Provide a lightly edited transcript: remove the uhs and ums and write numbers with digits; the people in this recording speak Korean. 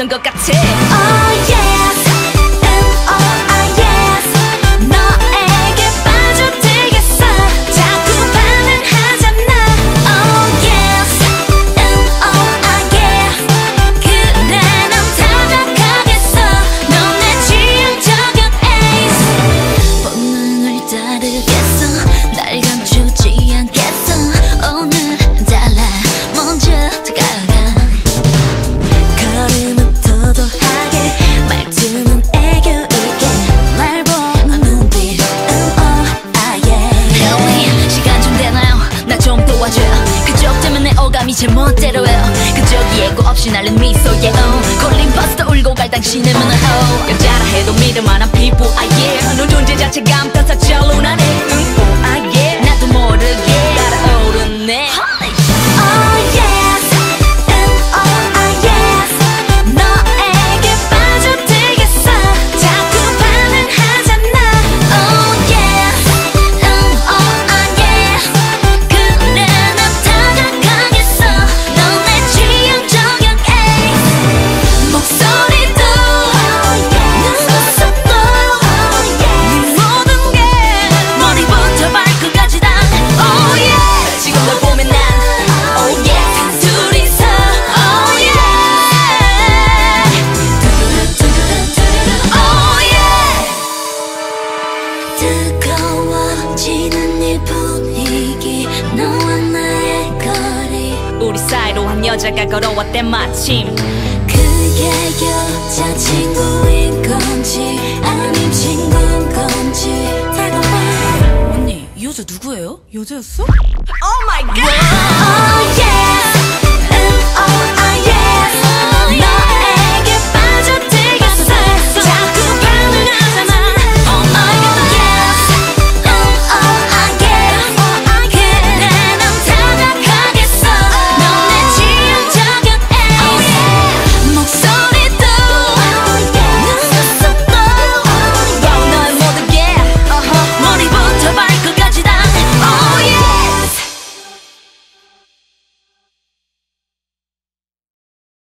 있었던 것 같아. Oh yes. 제 멋대로 해요. 그저 예고 없이 날린 미소에 콜린버스터 울고 갈 당신의 문화 여자라 해도 믿을만한 피부 아예 너 존재 자체가 암따사쳐 루나네 응고 아예 나도 모르게 따라오른 내 뜨거워지는 이 분위기 너와 나의 거리 우리 사이로 한 여자가 걸어왔대 마침 그게 여자친구인 건지 아님 친구인 건지 언니 이 여자 누구예요? 여자였어?